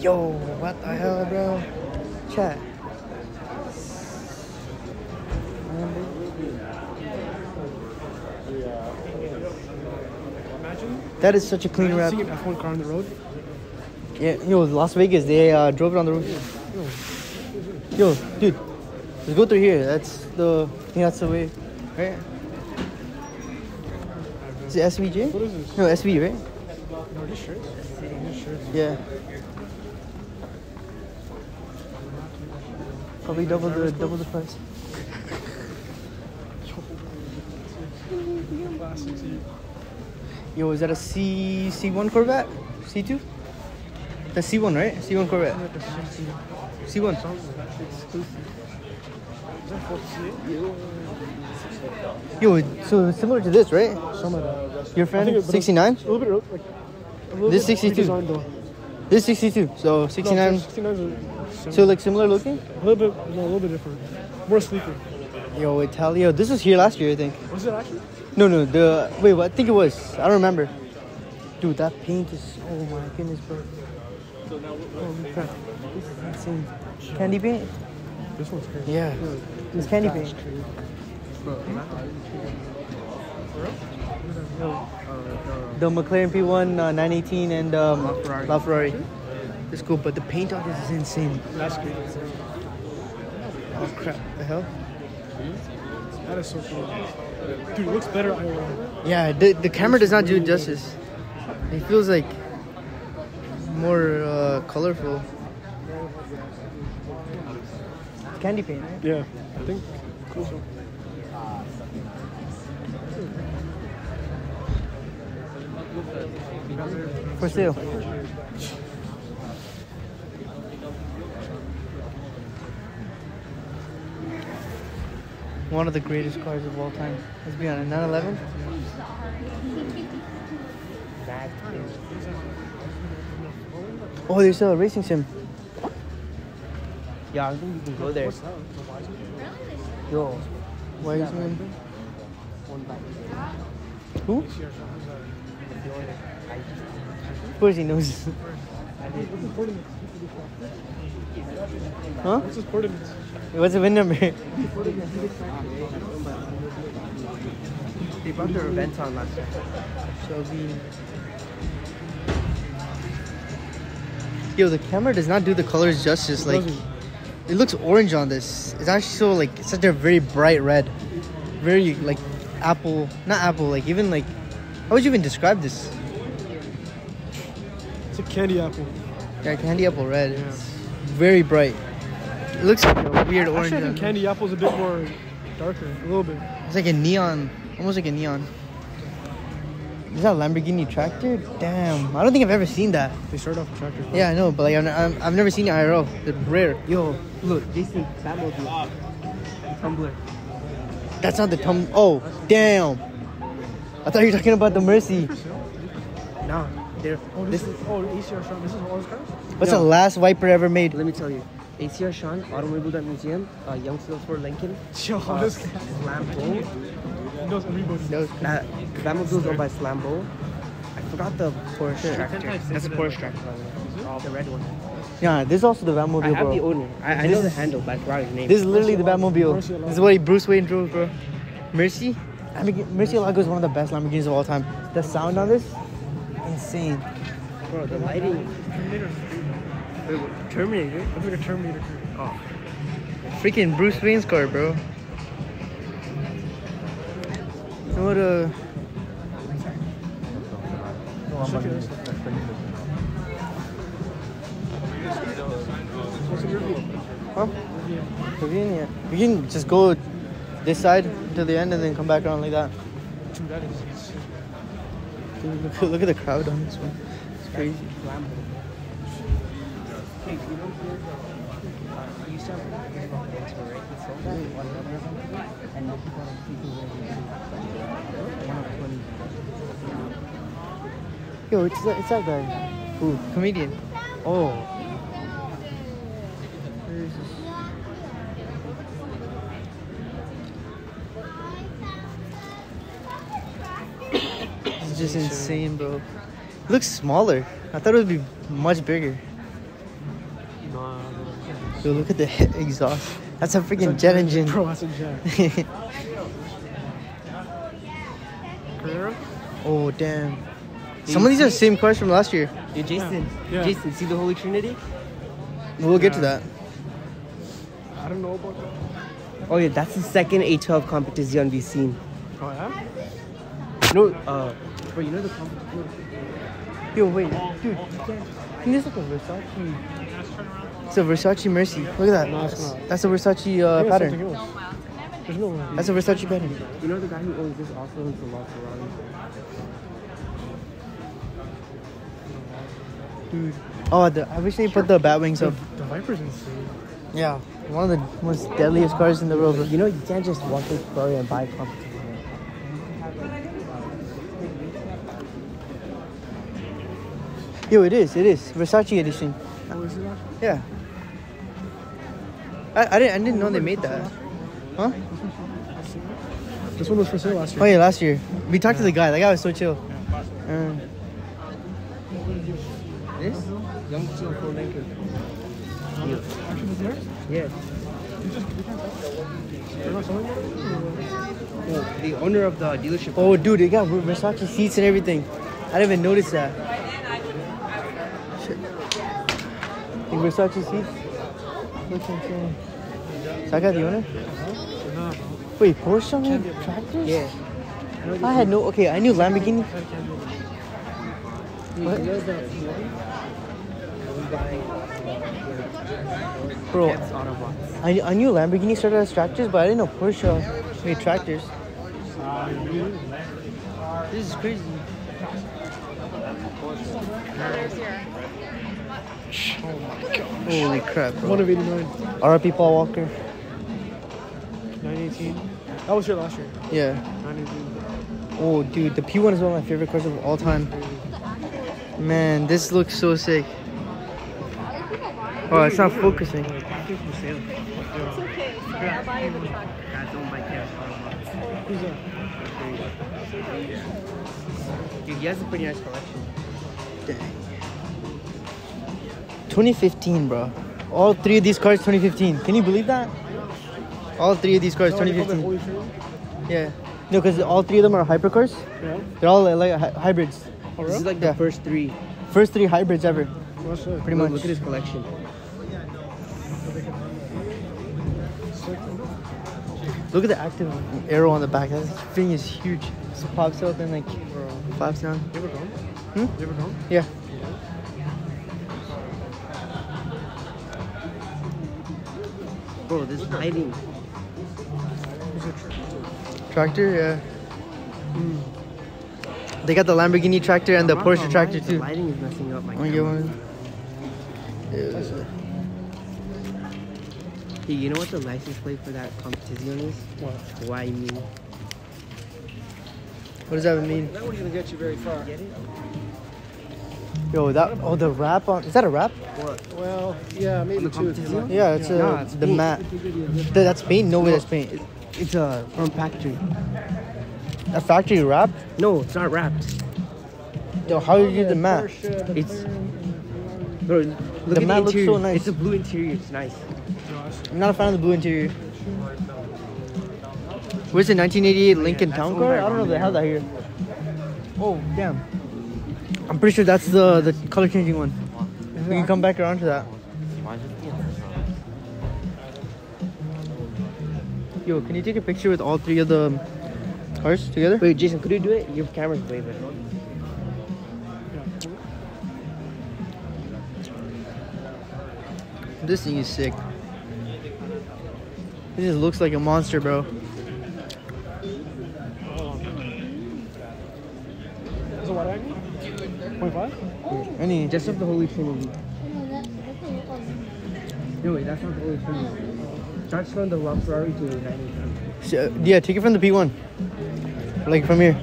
Yo, what the hell, bro? Chat. That is such a clean wrap. Have you seen an F1 car on the road? Yeah, yo, Las Vegas, they drove it on the road. Yo, dude, let's go through here. That's the, I think that's the way, right? Is it SVJ? What is this? No, SV, right? No, these shirts. Yeah. Probably double the price. Yo, is that a C1 Corvette? C2? That's C1, right? C1 Corvette. C1. Yo, so similar to this, right? Your friend, 69? This 62. This 62. So 69. So like similar looking? A little bit, no, a little bit different. More sleeker. Yo, Italia. This was here last year, I think. Was it actually? No, the... Wait, what? I think it was. I don't remember. Dude, that paint is... Oh, my goodness, bro. Holy crap. This is insane. Candy paint? This one's crazy. Yeah. It's candy paint. The McLaren P1, 918, and LaFerrari. It's cool, but the paint on this is insane. That's crazy. Oh, crap. The hell? That is so cool. Dude, it looks better. Yeah, the camera does not do it justice. It feels like more colorful. It's candy paint, right? Yeah, I think. Cool. For sale. One of the greatest cars of all time. Let's be honest, 911. Oh, there's a racing sim. Yeah, I think we can go there. Yo, Wiseman. Who? Of course he knows. Huh? What's his coordinates? What's the win number? They brought their event on last year. Shelby. Yo, the camera does not do the colors justice. Like, it looks orange on this. It's actually so like such a very bright red, very like apple. Not apple. Like even like, how would you even describe this? It's a candy apple. Yeah, candy apple red. Yeah. It's very bright. It looks like a weird orange. I think candy apple's a bit more darker, a little bit. It's like a neon, almost like a neon. Is that a Lamborghini tractor? Damn, I don't think I've ever seen that. They start off with tractors. Yeah, I know, but like I've never seen it IRL. They're rare. Yo, look, Jason, Batmobile, Tumbler. That's not the Tumbler. Oh, damn! I thought you were talking about the Mercy. No, they're. Oh, this is ACR Sean. This is all his cars. What's the last wiper ever made? Let me tell you. ACR Sean, Automobile Museum, Youngsville for Lincoln, Slambo. He knows everybody. Batmobile's owned by Slambo. I forgot the Porsche tractor. That's a Porsche tractor. The red one. Yeah, this is also the Batmobile, bro. I have the owner. I know the handle, but I forgot his name. This is literally the Batmobile. This is what Bruce Wayne drove, bro. Mercy? Mercy Lago is one of the best Lamborghinis of all time. The sound on this? Insane. Bro, the lighting. Terminator? Looks like a Terminator. Oh. Freaking Bruce Wayne's car, bro. You know what, Huh? Rivian, yeah. You can just go this side to the end and then come back around like that. Dude, look at the crowd on this one. It's crazy. Yo, it's that guy. Who? Comedian. Oh. Where is this? This is just insane, bro. It looks smaller. I thought it would be much bigger. Dude, look at the exhaust. That's a freaking jet engine. Bro, that's a jet. Oh, damn. Some of these are the same cars from last year. Yo, Jason. Yeah. Jason, see the Holy Trinity? We'll get to that. I don't know about that. Oh, yeah, that's the second A12 Competizione we've seen. Oh, yeah? No, bro, you know the Competizione? Yo, wait, dude, you can't. Isn't this like a Versace? It's a Versace Mercy. Look at that. No, it's not. That's a Versace pattern. There's no way. That's a Versace pattern. You know the guy who owns this also owns the LaFerrari? Dude. Oh, I wish they put the bat wings up. The Viper's insane. Yeah, one of the most deadliest cars in the world. You know, you can't just walk to Ferrari and buy a competition. Yo, it is. Versace edition. Oh, is it that? Yeah. I didn't know they made that. Huh? This one was for sale last year. Oh, yeah, last year. We talked to the guy. That guy was so chill. This? Young chill for Lincoln. Actually, was yours? Yes. No, the owner of the dealership. Oh, dude, they got Versace seats and everything. I didn't even notice that. Shit. The Versace seats? So I got the owner? Wait, Porsche on the tractors? Yeah. I had no... Okay, I knew Lamborghini. What? Bro, I knew Lamborghini started as tractors, but I didn't know Porsche made tractors. This is crazy. Oh my gosh. Holy crap, bro. 1 of 89. R.I.P. Paul Walker. 918. That was your last year. Yeah. 918. Oh, dude, the P1 is one of my favorite cars of all time. Man, this looks so sick. Oh, it's not focusing. It's okay. I'll buy you the truck. I don't like that. Who's that? Dude, he has a pretty nice collection. Dang. 2015, bro. All 3 of these cars 2015. Can you believe that? All 3 of these cars 2015. Yeah. No, because all 3 of them are hypercars. Yeah. They're all like hybrids. This is like the first 3. First 3 hybrids ever. Pretty much. Look at his collection. Look at the active arrow on the back. That thing is huge. So pops up and like flaps down. You ever gone? Hmm? You ever gone? Yeah. Bro, this is hiding. Tractor, yeah. They got the Lamborghini tractor and the Porsche tractor too. The lighting is messing up my camera. Hey, you know what the license plate for that competition is? What? Why me? What does that mean? That one's gonna get you very far. Yo, that the wrap on, is that a wrap? What? Well, yeah, maybe two. Yeah, it's the mat. That's paint? No way, that's paint. It's from factory. A factory wrap? No, it's not wrapped. Yo, how do you do the mat? It's. Bro, look at the looks so nice. It's a blue interior. It's nice. I'm not a fan of the blue interior. Where's the 1988 Lincoln Town Car? I don't know if they have that here. Oh, damn. I'm pretty sure that's the color changing one. We can come back around to that. Yo, can you take a picture with all 3 of the cars together? Wait, Jason, could you do it? Your camera's way better. This thing is sick. This just looks like a monster, bro. Is it wide angle? 0.5? Any? Just of the Holy Trinity. No, wait, that's not the Holy Trinity. Starts from the LaFerrari to the 90. Yeah, take it from the P1. Like from here.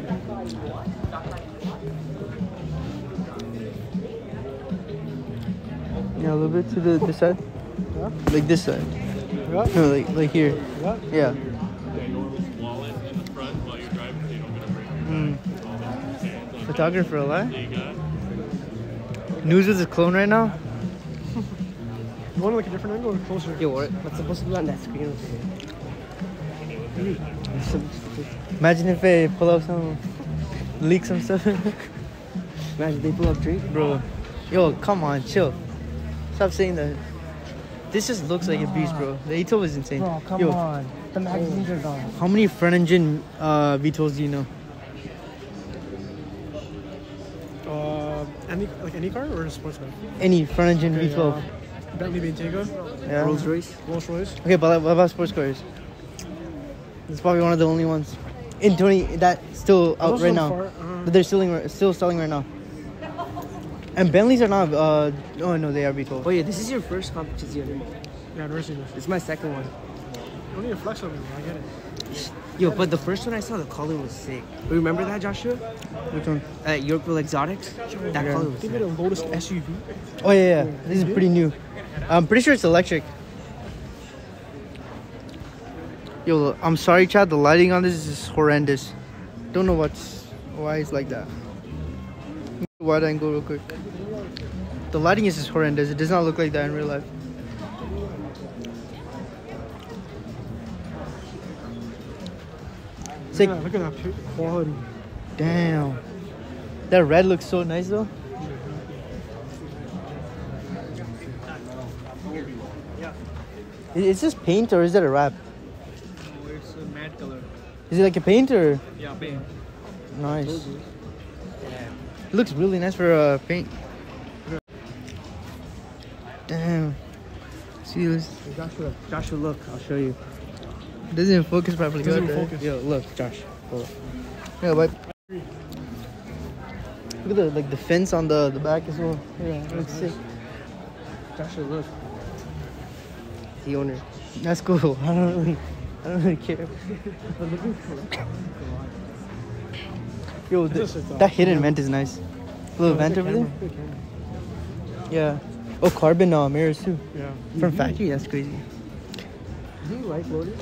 Yeah, a little bit to this side. Yeah. Like this side. Yeah. No, like here. Yeah. Yeah. Photographer alive? News with his clone right now? want like a different angle or closer? Yeah, what's supposed to be on that screen over here? Imagine if they pull up some, leak some stuff. Imagine they pull up Drake, bro. Yo, come on, chill. Stop saying that. This just looks like a beast, bro. The A12 is insane. Bro, come on. The magazines are gone. How many front engine V12s do you know? Any car or a sports car? Any front engine V12. Bentley Bentayga. Yeah. Rolls Royce. Rolls Royce. Okay, but what about sports cars? It's probably one of the only ones in 20 that's still out right now. But they're still selling right now. And Bentleys are not. Oh no, they are V12. Oh yeah, this is your first competition. Yeah, it's my second one. You don't need to flex on me. I get it. Yo, but the first one I saw, the color was sick. Remember that, Joshua? Which one? At Yorkville Exotics. That color was sick. They made a Lotus SUV. Oh, yeah. This is pretty new. I'm pretty sure it's electric. Yo, I'm sorry, Chad. The lighting on this is horrendous. Don't know why it's like that. Wide angle real quick. The lighting is just horrendous. It does not look like that in real life. Like, yeah, look at that picture quality. Damn. That red looks so nice though. Is this paint or is that a wrap? Oh, it's a matte color. Is it like a paint or? Yeah, paint. Nice. Yeah. It looks really nice for paint. Damn. See this? Joshua, look. I'll show you. It doesn't focus properly. Doesn't focus. Yo, look, Josh. Hold up. Yeah, but look at the fence on the back as well. Yeah, it looks sick. Josh, look. The owner. That's cool. I don't really care. Yo, that hidden vent is nice. Little vent over there. Yeah. Oh, carbon mirrors too. Yeah. From factory. That's crazy. Do you like Lotus?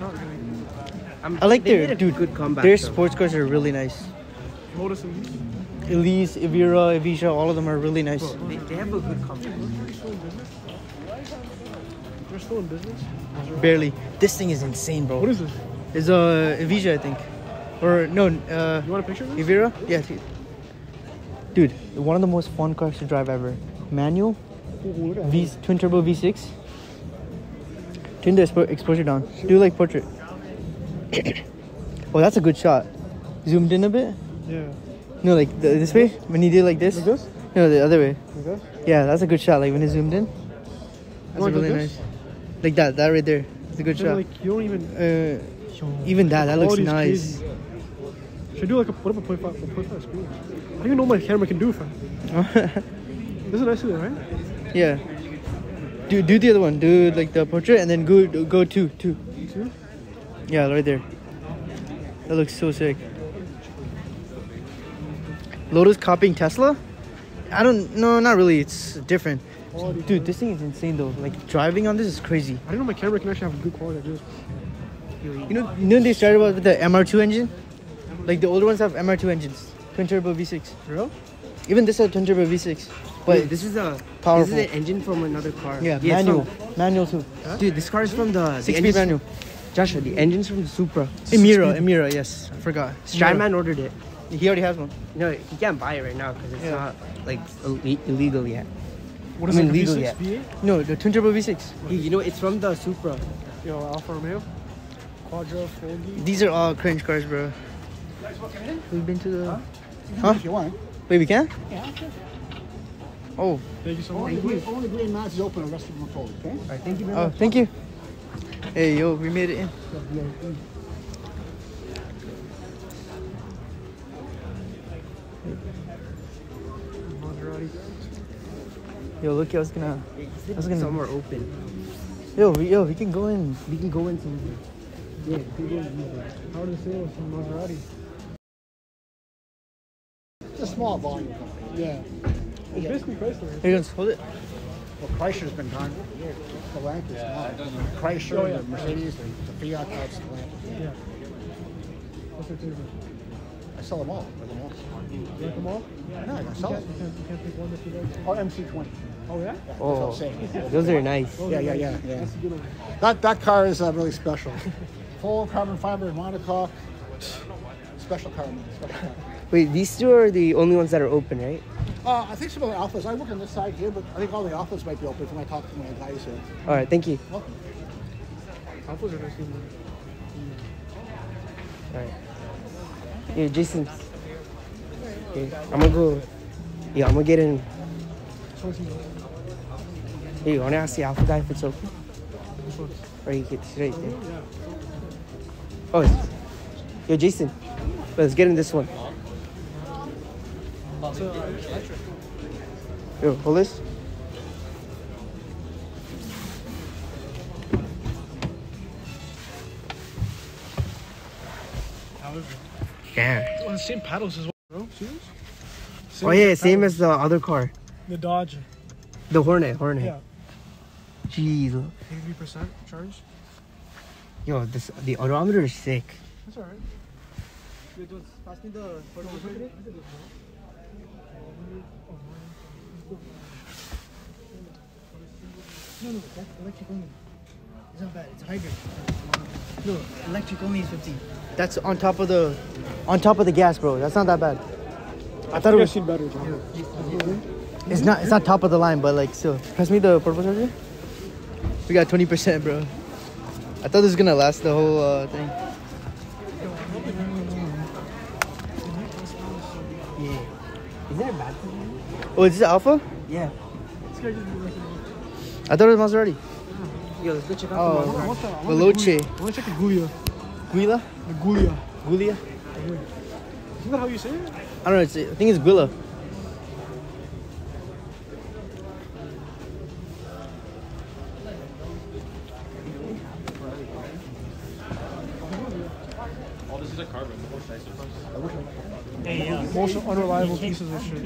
Not really. I like their sports cars are really nice. Lotus Elise, Evira, Evija, all of them are really nice. Bro, they have a good comeback. They're still in business? Barely. This thing is insane, bro. What is this? It's Evija, I think. Or no. You want a picture of this? Evira? Yeah. Dude, one of the most fun cars to drive ever. Manual, twin turbo V6. Turn the exposure down. Do like portrait. Oh, that's a good shot. Zoomed in a bit. Yeah. No, like this way. When you do like this. Like this? No, the other way. Like this? Yeah, that's a good shot. Like when it's zoomed in. That's really nice. Like that right there. It's a good shot. Like you don't even. Even that looks nice. Crazy. Should I do like a point five screen? I don't even know what my camera can do for. This is nice today, right? Yeah. Do the other one. Do like the portrait and then go two. Two? Yeah, right there. That looks so sick. Lotus copying Tesla? I don't know. Not really. It's different. Quality, dude, this thing is insane though. Like driving on this is crazy. I don't know my camera can actually have good quality. Dude. You know they started with the MR2 engine. Like the older ones have MR2 engines. Twin turbo V6. For real? Even this has twin turbo V6. But dude, this is a powerful. This is an engine from another car. Yeah manual too. Huh? Dude, this car is from the 6-speed manual. Joshua, the engine's from the Supra. Emira, yes, I forgot. Stradman ordered it. He already has one. No, he can't buy it right now because it's not like illegal yet. What is it? Legal V6, yet? V8? No, the twin turbo V6. You know, it's from the Supra. Yo, Alfa Romeo Quadrifoglio. These are all cringe cars, bro. Guys, what can we do? We've been to the. Huh? If you want. Wait, we can? Yeah. Oh, thank you so much. Only green lights is open, the rest of them are closed, okay? All right, thank you very much. Oh, thank you. Hey, yo, we made it in. Yo, look, I was gonna somewhere open. Yo, we can go in. We can go in somewhere. Yeah, we can go in. How do you feel from Maserati? It's a small volume. Yeah. It's basically Chrysler. You going to hold it? Well, Chrysler's been gone. Stellantis, yeah, no. Chrysler, the Mercedes, the Fiat, Stellantis. Yeah. What's your favorite? I sell them all. You like them all? No, I sell them. You can't pick one that you like. Or MC20. Oh yeah. Yeah, oh, those are nice. Yeah. That car is really special. Full carbon fiber monocoque. Special car. Wait, these two are the only ones that are open, right? I think some of the Alphas. I work on this side here, but I think all the Alphas might be open when I talk to my guys here. All right, thank you. Welcome. Alphas are nice. All right. Yeah, Jason. Okay, I'm gonna go. Yeah, I'm gonna get in. Hey, you wanna ask the Alpha guy if it's open? Or you get this right there? Oh, it's... Yo, Jason. Let's get in this one. Yo, hold this. Yeah. Well, the same paddles as well, bro. See this? Oh yeah, same as the other car. The Dodge. The Hornet. Yeah. Jeez. 83% charge. Yo, the odometer is sick. That's alright. Pass me the photo. No, that's electric only. It's not bad. It's a hybrid. No, electric only is 15. That's on top of the gas, bro. That's not that bad. I thought it was better, John. Yeah. It's not top of the line, but like still. Pass me the purple charger. We got 20%, bro. I thought this was gonna last the whole thing. Yeah. Is that a bad thing? Oh, is this Alpha? Yeah. I thought it was Maserati. Yo, let's go check out the Maserati. Veloce. I wanna check the Giulia. Giulia? The Giulia. Giulia? Isn't that how you say it? I don't know, I think it's Giulia. Oh, this is a carbon. Most unreliable pieces of shit.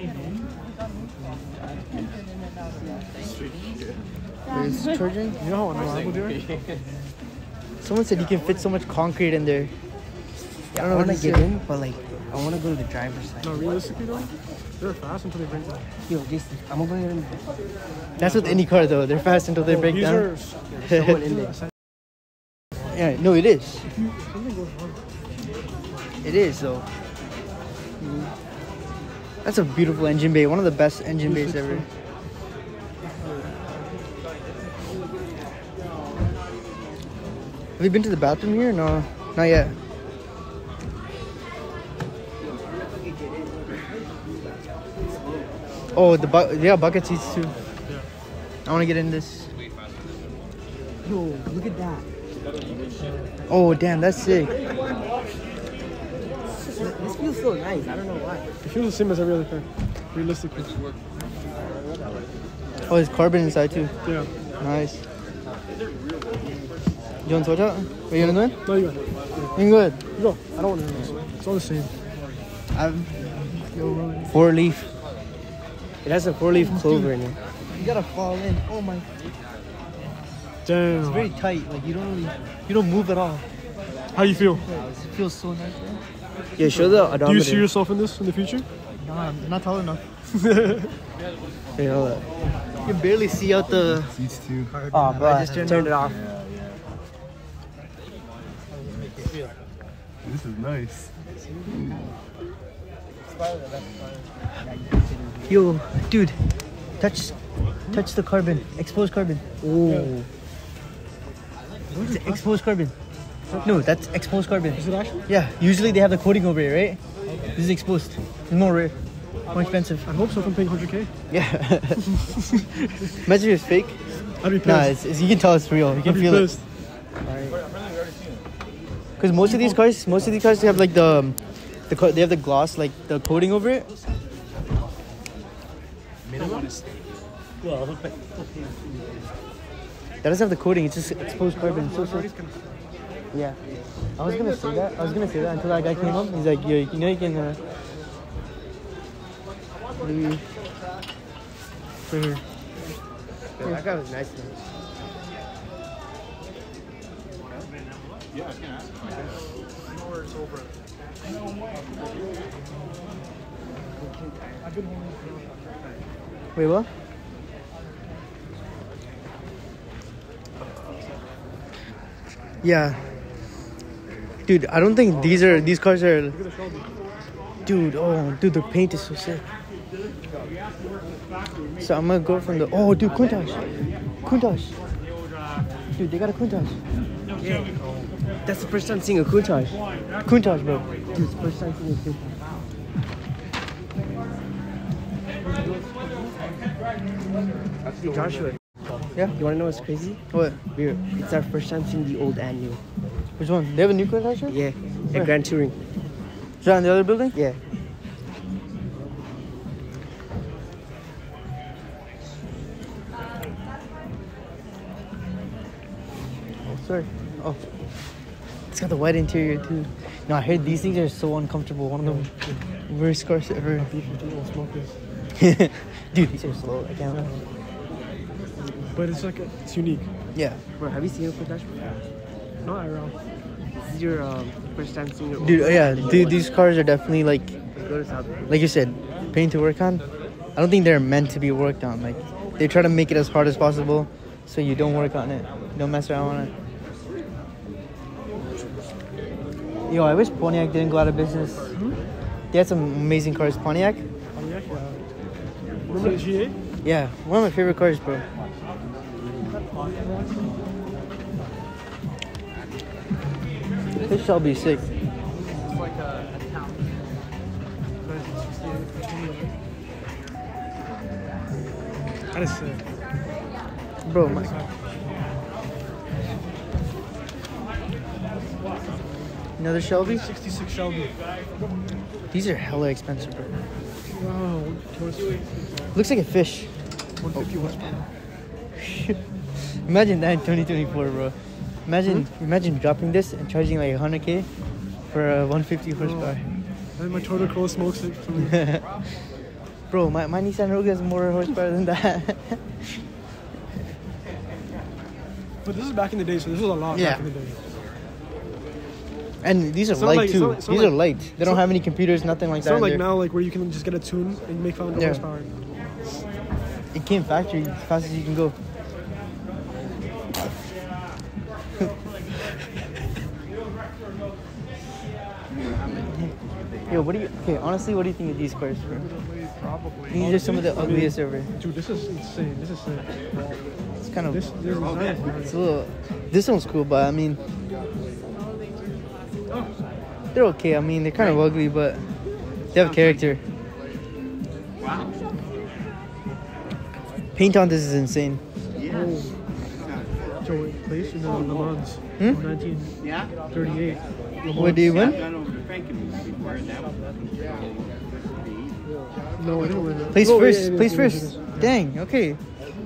Is it charging? You know how unreliable they are? Someone said you can fit so much concrete in there. I don't know when I get in, but like, I want to go to the driver's side. No, realistically though, they're fast until they break down. Yo, Jason, I'm going to get in. That's with any car though, they're fast until they break down. Yeah, no, it is. It is though. That's a beautiful engine bay, one of the best engine bays ever. Have you been to the bathroom here? No, not yet. Oh, yeah, bucket seats too. I want to get in this. Yo, look at that. Oh, damn, that's sick. This feels so nice. I don't know why. It feels the same as every other car, realistically. Oh, there's carbon inside too. Yeah. Nice. You want to switch out? Are you gonna do it? No, you go. You can go ahead. You go. I don't want to do this. It's all the same. Four leaf. It has a 4-leaf clover in it. You gotta fall in. Oh my. Damn. It's very tight. Like you don't move at all. How do you feel? It feels so nice. Man. Yeah, show the odometer. Do you see yourself in this in the future? No, I'm not tall enough. Hey, hold up. You can barely see out the seats too. Oh, but I just turned it off. Yeah. This is nice. Yo, dude, touch the carbon, exposed carbon. Oh, exposed carbon. No, that's exposed carbon. Is it actually? Yeah. Usually they have the coating over it, right? Okay. This is exposed. It's more rare, more expensive. I hope so. If I'm paying 100K. Yeah. Imagine if it's fake. I'd be pissed. Nah, you can tell it's real. You can feel it. Because most of these cars, they have like they have the gloss, like the coating over it. That doesn't have the coating, it's just exposed carbon. So. Yeah. I was gonna say that until that guy came up. He's like, yo, you know you can leave. Right here. Yeah, that guy was nice though. Yeah, I was gonna ask him. I know where it's over. Wait, what? Yeah. Dude, I don't think these cars are. Look at the Shelby. Dude, the paint is so sick. So I'm gonna go from the. Oh, dude, Countach. Dude, they got a Countach. Yeah. That's the first time seeing a Countach. Countach, bro. Dude, it's the first time seeing a Countach. Joshua. Yeah? You wanna know what's crazy? What? It's our first time seeing the old and new. Which one? They have a new Countach here? Yeah. Where? At Grand Touring. Is that in the other building? Yeah. Oh, sorry. Oh. It's got the white interior, too. No, I heard these things are so uncomfortable. One of the worst cars ever. Dude, these are slow. I can't. But it's like, it's unique. Yeah. Bro, have you seen a Countach? Yeah. No, I wrong. This is your first time seeing it. Dude, yeah, these cars are definitely like you said, pain to work on. I don't think they're meant to be worked on. Like, they try to make it as hard as possible, so you don't work on it. You don't mess around on it. Yo, I wish Pontiac didn't go out of business. Mm-hmm. They had some amazing cars. Pontiac? Remember the G8? Yeah, one of my favorite cars, bro. This shall be sick. It's like a town. That is sick. Bro, Mike. Another Shelby? 66 Shelby. These are hella expensive, bro. Wow. Looks like a fish. 150 horsepower. Imagine that in 2024, bro. Imagine dropping this and charging like 100K for a 150 horsepower. And my Toyota Corolla smokes it for me. Bro, my Nissan Rogue has more horsepower than that. But this is back in the day, so this was a lot back in the day. And these are light, like, too. These are light. They don't have any computers, nothing like that. It's not like now, like where you can just get a tune and make 500 horsepower. It came factory as fast as you can go. Yo, honestly, what do you think of these cars, bro? These are some of the ugliest ever. Dude, this is insane. This is sick. It's kind of... It's a little... This one's cool, but I mean... They're okay. I mean, they're kind of ugly, but... They have character. Wow. Paint on this is insane. Yes. Joey place in the Mans. 1938. What do you win? No, I didn't win that. Place first. Dang, okay.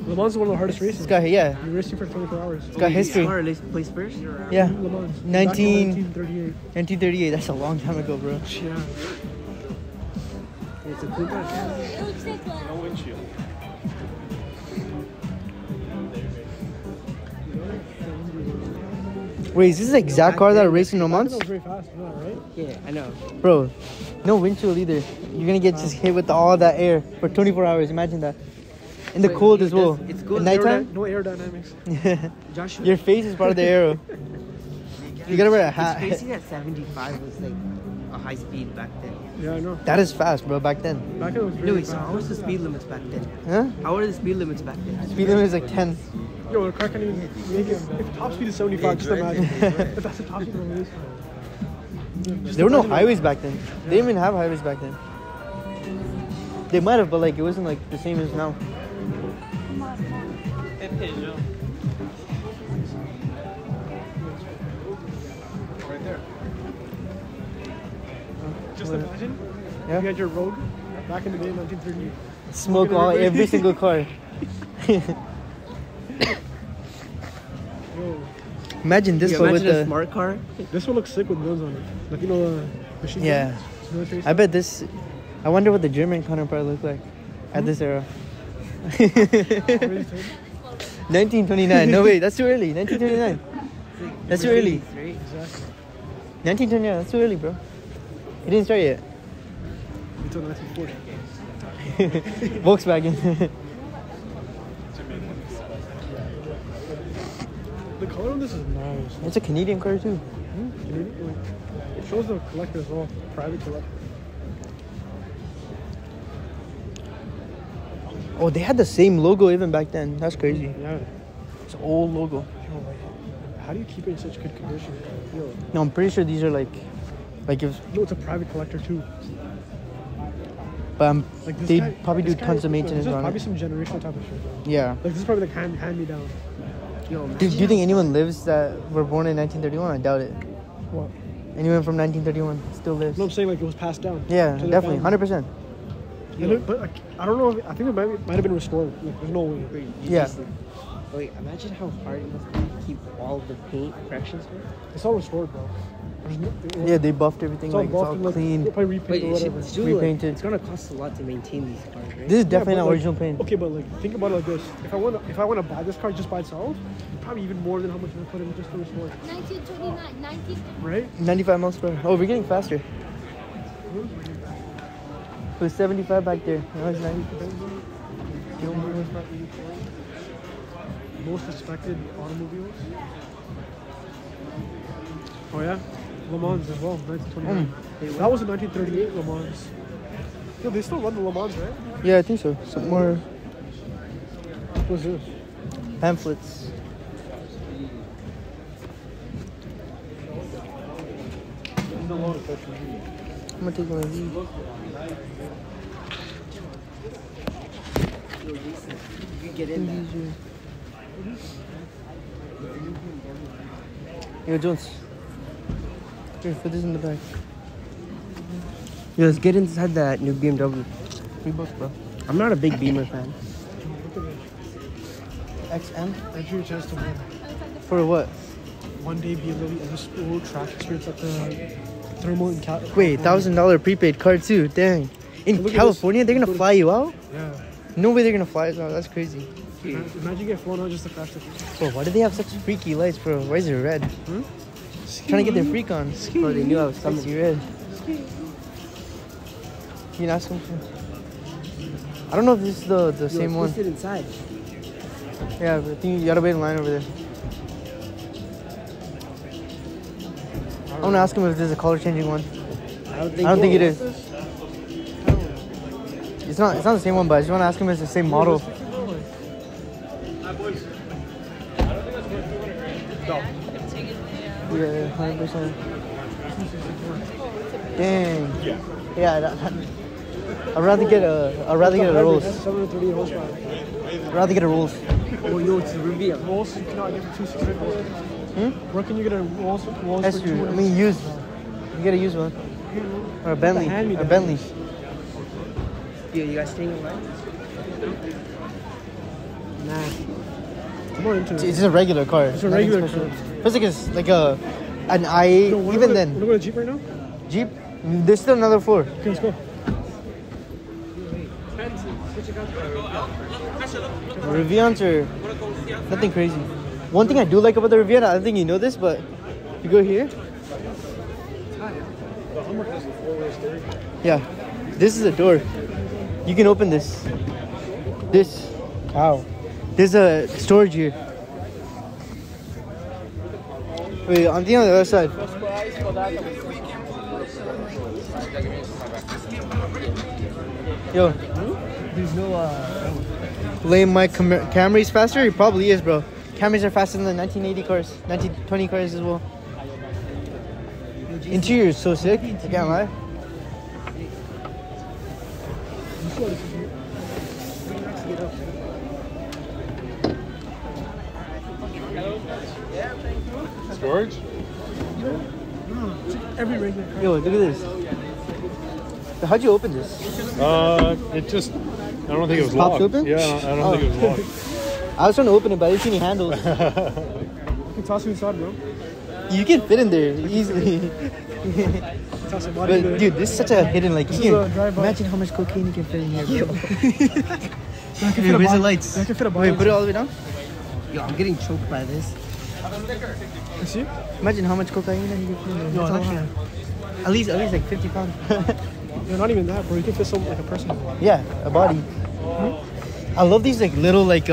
Le Mans is one of the hardest races. You're racing for 24 hours. It's got history. Place first? Yeah. Le Mans. 1938. That's a long time ago, bro. Yeah. It's a cool car. No windshield. Wait, is this the exact car that raced in Le Mans? That was very fast, right? Yeah, I know. Bro, no windshield either. You're gonna get just hit with all that air for 24 hours. Imagine that. In the cold as well. It's cold. At nighttime? No aerodynamics. Joshua. Your face is part of the aero. You gotta wear a hat. It's crazy that 75 was like a high speed back then. Yeah, I know. That is fast, bro, back then. Back then was really fast. How was the speed limits back then? Huh? How were the speed limits back then? Speed limit is like 10. Yo, the car can't even make it. If top speed is 75, just imagine. If that's the top speed, it is. There were no highways back then. They didn't even have highways back then. They might have, but like it wasn't like the same as now. Right there. Just imagine. Yeah. You had your Rogue back in the day in 1930. Smoke all every single car. Imagine this one with a smart car. This one looks sick with guns on it. Like, you know, machine guns. Yeah. I bet this... I wonder what the German counterpart looked like at this era. 1929. No, wait. That's too early. 1929. That's too early. 1929. That's too early, bro. It didn't start yet. Until 1940. Volkswagen. The color on this is nice. It's a Canadian car too. Mm-hmm. Canadian, like, it shows the collector as well, private collector. Oh, they had the same logo even back then. That's crazy. Yeah. It's an old logo. How do you keep it in such good condition? I feel like. No, I'm pretty sure these are like if. No, it's a private collector too. But like they probably do tons of maintenance on it. This is probably some generational type of shit. Yeah. Like this is probably like hand-me-down. Yo, do you think anyone lives that were born in 1931? I doubt it. What? Anyone from 1931 still lives. No, I'm saying like it was passed down. Yeah, definitely, 100%. But like, I don't know. If, I think it might have been restored. Like, there's no way. Wait, just, like, imagine how hard it must be to keep all the paint corrections. It's all restored, bro. Yeah, they buffed everything. It's all, like, buffed, it's all clean. Like, repainted. It's gonna cost a lot to maintain these cars, right? This is definitely not original paint. Okay, but like, think about it like this: if I wanna buy this car just by itself, probably even more than how much I put in just to restore it. 1929, 19. Right? 95 miles per hour. Oh, we're getting faster. It was 75 back there. Now it's 95. Most respected automobiles. Oh yeah, Le Mans as well. 1929. Mm. That was in 1938 Le Mans. Yo, they still run the Le Mans, right? Yeah, I think so. Some more. What's this? Pamphlets. I'm gonna take one of these. You get in there. Yo, Jones. Here, put this in the back. Yo, let's get inside that new BMW. We both, bro. I'm not a big Beamer fan. XM? That's your chance to win. For what? One day BMW in a school track experience at the thermal in California. Wait, $1,000 prepaid card too. Dang. In California, they're gonna fly you out? Yeah. No way they're gonna fly us out. That's crazy. Imagine getting flown out just to crash the car. Bro, why do they have such freaky lights, bro? Why is it red? Hmm? Trying to get their freak on. Bro, they knew I was coming. Red. Can you ask him? I don't know if this is the same one. It's inside. Yeah, but I think you gotta wait in line over there. I wanna ask him if there's a color changing one. I don't think it is. It's not the same one, but I just wanna ask him if it's the same model. Yeah, 100%. Dang. Yeah. I'd rather get a Rolls. I'd rather get a Rolls. Oh, yo, it's a Rivian. Rolls, you cannot get for 260. Where can you get a Rolls? That's true. I mean, used. You get a used one. Or a Bentley. A Bentley. Yeah, you guys staying in line? Nah. I'm more into it. It's just a regular car. It's a regular car. Feels like it's like an i8. No, even then. Wanna go to Jeep right now? Jeep? There's still another floor. Okay, let's go. Rivians are nothing crazy. One thing I do like about the Rivian, I don't think you know this, but you go here. Yeah. This is a door. You can open this. This. Wow. There's a storage here. Wait, I'm thinking on the other side. Yo, there's no lame. My Camry's faster? He probably is, bro. Camrys are faster than the 1980 cars, 1920 cars as well. Interior is so sick. I can't lie. Storage? Every regular car. Yo, look at this. How'd you open this? It just... I don't think it was locked. Popped open? Yeah, I don't think it was locked. I was trying to open it, but I didn't see any handles. You can toss it inside, bro. You can fit in there easily. But dude, this is such a hidden, like, you can imagine how much cocaine you can fit in here, bro. Dude, where's the lights? Wait, put it all the way down? Yo, I'm getting choked by this. See? Imagine how much cocaine you can put in there. No, at least like 50 pounds. You're not even that, bro. You can fit something like a person. Yeah, a body. I love these like little like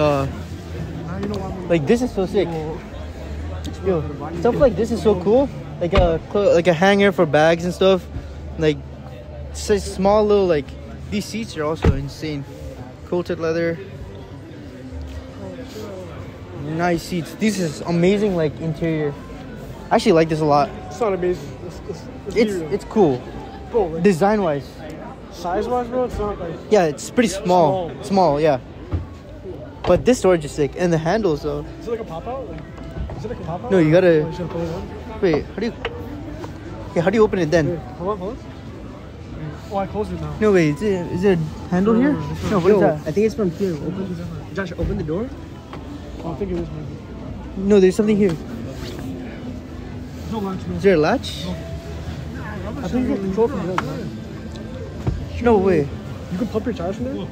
this is so sick. Yo, stuff like this is so cool. Like a hanger for bags and stuff. Like such small little, like these seats are also insane. Quilted leather. Nice seats. This is amazing, like interior. I actually like this a lot. It's not amazing. It's cool. Bro, like, design wise. Size wise, bro, it's not like. Yeah, it's pretty small. Small, yeah. But this storage is sick, and the handles though. Is it like a pop out? Is it like a pop out? No, you gotta. Wait, how do you? Okay, how do you open it then? Wait, hold on. Oh, I closed it now. No, wait, is it a handle here? No, what is that? I think it's from here. Josh, open the door. I think it is maybe. No, there's something here. There's no latch, man. Is there a latch? No. I think you can control from here, man. No way. You can pump your tires from there? Ooh.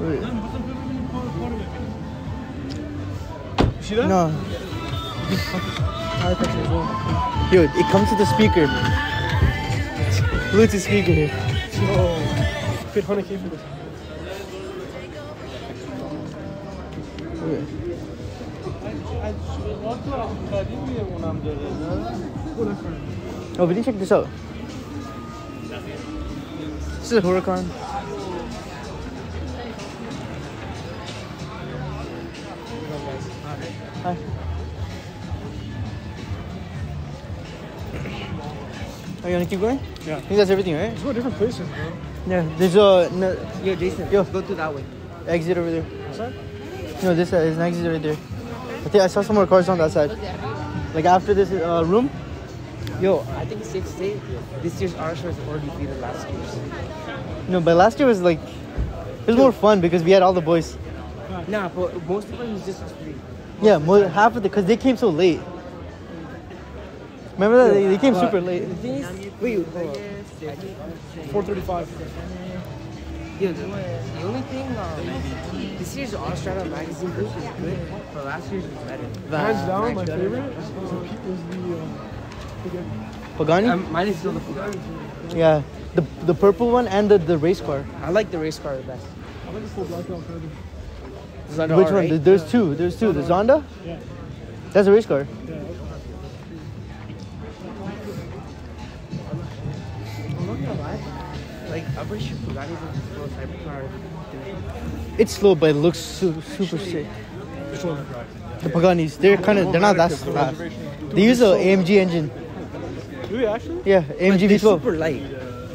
Wait. See that? No. Dude, it comes with a speaker. Bluetooth speaker here. Oh. Fit 100K for this. Oh, we didn't check this out. This is a Huracan. Hi. Are you gonna keep going? Yeah. I think that's everything, right? Let's go different places, bro. Yeah, there's a. No, yo, Jason. Yo, go to that way. Exit over there. What's that? No, this side. There's an exit right there. I think I saw some more cars on that side. Like after this room. Yo, I think 6th day, this year's R Show is already beat last year's. No, but last year was like, it was more fun because we had all the boys. Nah, but most of them was just us three. Yeah, half of the, because they came so late. Remember that? They came super late. The thing is, wait, 4:35. Yo, the only thing, this year's Australian magazine group is good, but last year's was better. Hands down, my favorite is the Pagani? Mine is still the Pagani. Yeah, the purple one and the race car. I like the race car the best. I like the full black one. Which one? Right? There's two. The Zonda? Yeah. That's a race car. Yeah. I wish Pagani was a slow cybercar. It's slow, but it looks super sick. The Paganis, they're not that fast. They use an AMG engine. Do we actually? Yeah, AMG V12. Super light.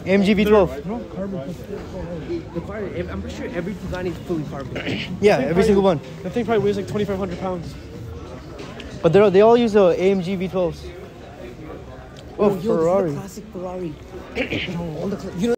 AMG V12. No carbon. The car, I'm pretty sure every Pagani is fully carbon. Yeah, every single one. That thing probably weighs like 2,500 pounds. But they all use the AMG V12s. Oh, Ferrari. This is the classic Ferrari.